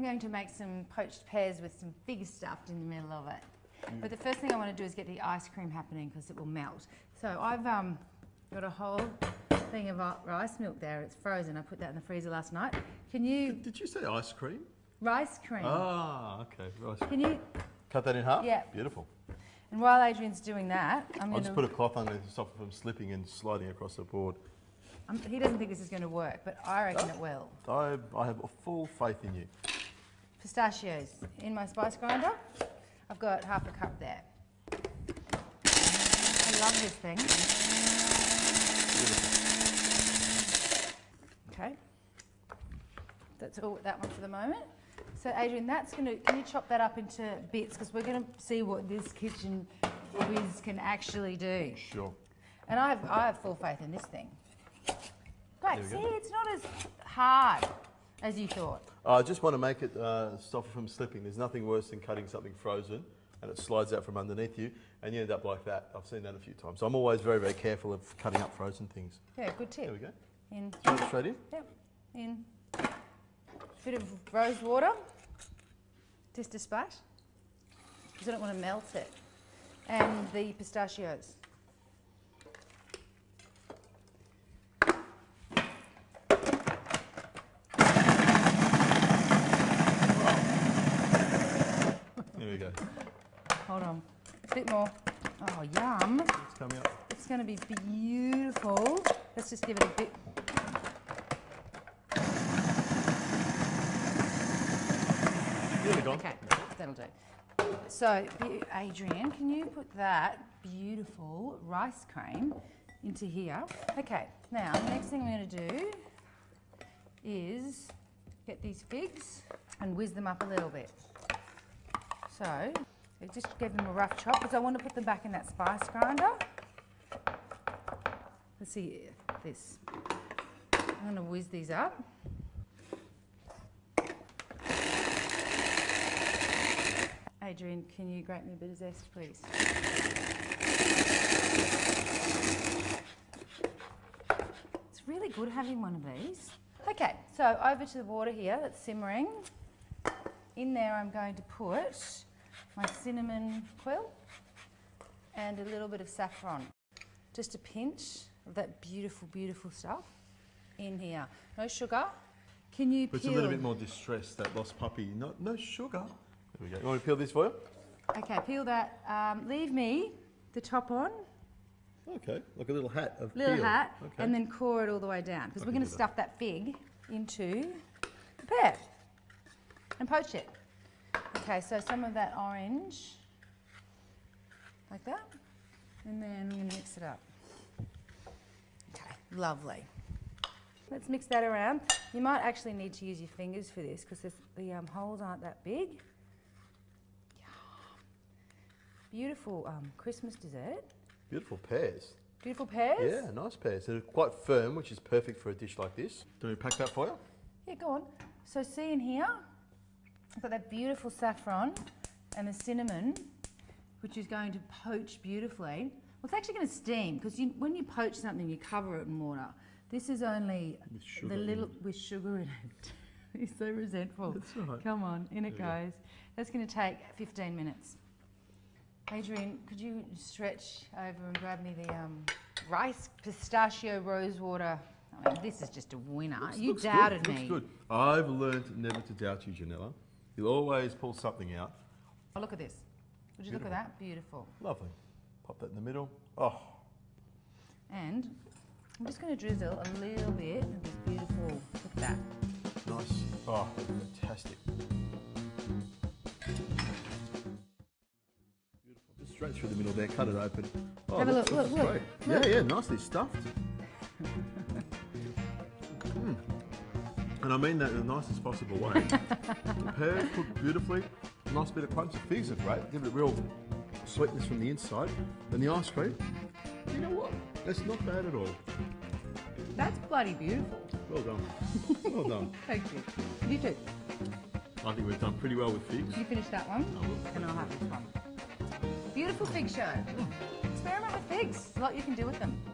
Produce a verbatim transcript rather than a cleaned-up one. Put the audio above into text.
I'm going to make some poached pears with some figs stuffed in the middle of it. Mm. But the first thing I want to do is get the ice cream happening because it will melt. So I've um, got a whole thing of rice milk there. It's frozen. I put that in the freezer last night. Can you... Did, did you say ice cream? Rice cream. Ah, okay. Rice cream. Can you... Cut that in half? Yeah. Beautiful. And while Adrian's doing that, I'm going to... I'll just put a cloth underneath to stop it from slipping and sliding across the board. Um, he doesn't think this is going to work, but I reckon oh. it will. I, I have a full faith in you. Pistachios in my spice grinder. I've got half a cup there. I love this thing. Beautiful. Okay. That's all with that one for the moment. So Adrian, that's going to, can you chop that up into bits? Because we're going to see what this kitchen whiz can actually do. Sure. And I have, I have full faith in this thing. Great. See, go. It's not as hard as you thought. I just want to make it uh, stop it from slipping. There's nothing worse than cutting something frozen and it slides out from underneath you and you end up like that. I've seen that a few times. So I'm always very, very careful of cutting up frozen things. Yeah, good tip. There we go. In. Straight, straight in? Yep. In. Bit of rose water, just a splash, because I don't want to melt it. And the pistachios. There we go. Hold on, a bit more. Oh, yum. It's coming up. It's going to be beautiful. Let's just give it a bit. Okay, that'll do. So, Adrian, can you put that beautiful rice cream into here? Okay, now, the next thing I'm going to do is get these figs and whiz them up a little bit. So, I just gave them a rough chop because I want to put them back in that spice grinder. Let's see this. I'm going to whiz these up. Adrian, can you grate me a bit of zest, please? It's really good having one of these. Okay, so over to the water here that's simmering. In there I'm going to put my cinnamon quill and a little bit of saffron. Just a pinch of that beautiful, beautiful stuff in here. No sugar. Can you peel... It's a little bit more distressed, that lost puppy. No, no sugar. There we go. You want to peel this foil? Okay, peel that. Um, leave me the top on. Okay, like a little hat of little peel. hat, okay. And then core it all the way down because we're going to stuff that fig into the pear and poach it. Okay, so some of that orange, like that, and then I'm going to mix it up. Okay, lovely. Let's mix that around. You might actually need to use your fingers for this because the um, holes aren't that big. Beautiful um, Christmas dessert. Beautiful pears. Beautiful pears? Yeah, nice pears. They're quite firm, which is perfect for a dish like this. Do we pack that for you? Yeah, go on. So see in here, I've got that beautiful saffron and the cinnamon, which is going to poach beautifully. Well, it's actually going to steam, because you, when you poach something, you cover it in water. This is only the little with sugar in it. You're so resentful. That's right. Come on, in it there goes. That's going to take fifteen minutes. Adrian, could you stretch over and grab me the um, rice pistachio rose water? I mean, this is just a winner. Looks, you looks doubted good. me. Looks good. I've learned never to doubt you, Janella. You'll always pull something out. Oh, look at this. Would you Beautiful. look at that? Beautiful. Lovely. Pop that in the middle. Oh. And I'm just going to drizzle a little bit of this beautiful, look at that. Nice. Oh, fantastic. Straight through the middle there, cut it open. Oh, Have a look, look, look, look. Yeah, yeah, nicely stuffed. mm. And I mean that in the nicest possible way. The pears cooked beautifully, nice bit of crunch. The figs are great, give it a real sweetness from the inside. And the ice cream, you know what? That's not bad at all. That's bloody beautiful. Well done. Well done. Thank you. You too. I think we've done pretty well with figs. You finish that one, I will. And I'll have this one. Beautiful fig show. Experiment with figs. There's a lot you can do with them.